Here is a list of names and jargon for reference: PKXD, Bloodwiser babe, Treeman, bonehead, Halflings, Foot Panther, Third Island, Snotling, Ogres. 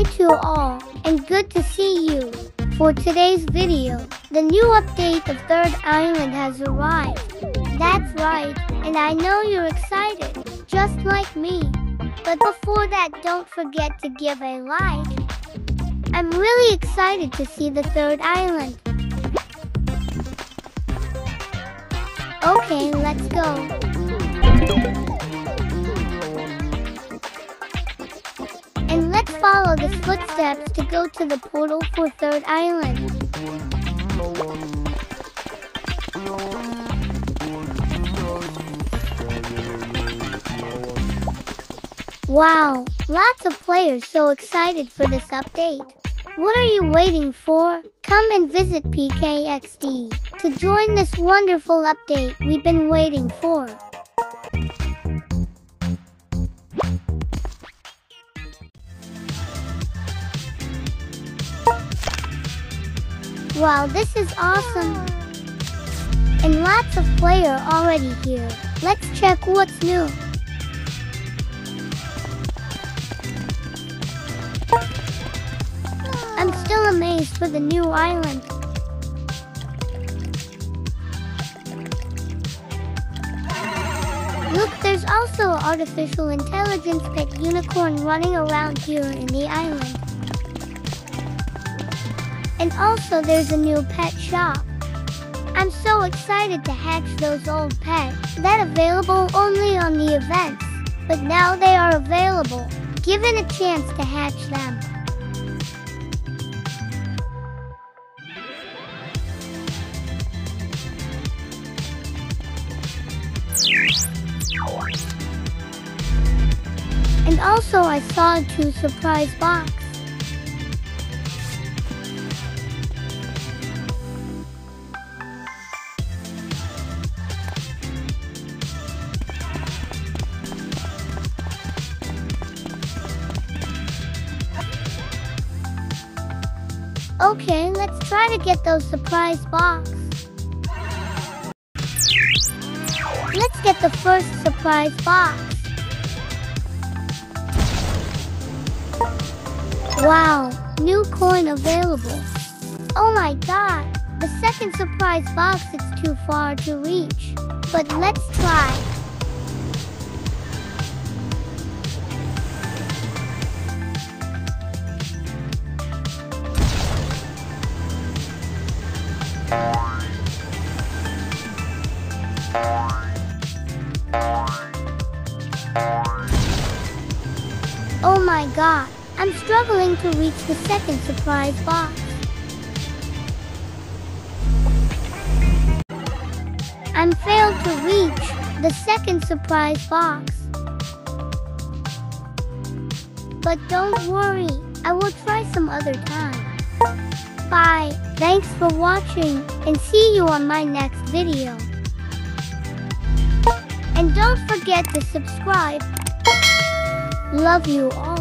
Hi to all, and good to see you. For today's video, the new update of Third Island has arrived. That's right, and I know you're excited, just like me. But before that, don't forget to give a like. I'm really excited to see the Third Island. Okay, let's go. And let's follow the footsteps to go to the portal for Third Island. Wow, lots of players so excited for this update. What are you waiting for? Come and visit PKXD to join this wonderful update we've been waiting for. Wow, this is awesome! And lots of players already here. Let's check what's new. I'm still amazed for the new island. Look, there's also an artificial intelligence pet unicorn running around here in the island. And also there's a new pet shop. I'm so excited to hatch those old pets that available only on the events, but now they are available, given a chance to hatch them. And also I saw a 2 surprise box. Okay, let's try to get those surprise box. Let's get the first surprise box. Wow, new coin available. Oh my god, the second surprise box is too far to reach. But let's try. Oh my god, I'm struggling to reach the second surprise box. I'm failed to reach the second surprise box. But don't worry, I will try some other time. Bye, thanks for watching, and see you on my next video. And don't forget to subscribe. Love you all.